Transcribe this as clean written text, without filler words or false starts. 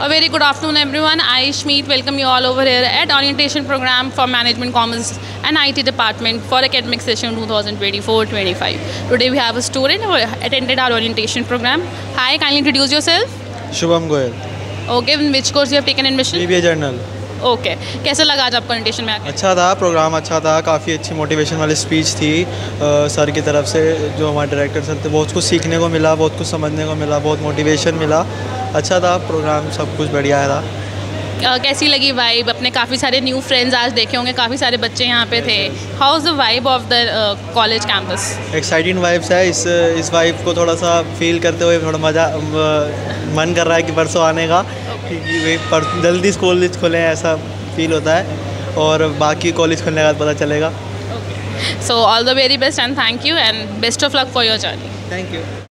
A very good afternoon everyone. I, Shmeet, welcome you all over here at Orientation Program for Management Commerce and IT Department for Academic Session 2024-25. Today we have a student who attended our Orientation Program. Hi, kindly introduce yourself. Shubham Goyal. Okay, in which course you have taken admission? BBA Journal. Okay कैसा लगा आज आपको orientation में? अच्छा था, programme अच्छा था, काफ़ी अच्छी मोटिवेशन वाली स्पीच थी सर की तरफ से, जो हमारे डायरेक्टर सर थे। बहुत कुछ सीखने को मिला, बहुत कुछ समझने को मिला, बहुत मोटिवेशन मिला। अच्छा था प्रोग्राम, सब कुछ बढ़िया था। कैसी लगी वाइब? अपने काफ़ी सारे न्यू फ्रेंड्स आज देखे होंगे, काफ़ी सारे बच्चे यहाँ पे थे। How is the vibe of the college campus? Exciting vibes है। इस वाइब को थोड़ा सा फील करते हुए थोड़ा मज़ा मन कर रहा है कि परसों आने का, क्योंकि वे जल्दी स्कूल खोले हैं ऐसा फील होता है, और बाकी कॉलेज खोलने का पता चलेगा। So all the very best and thank you and best of luck for your journey. Thank you.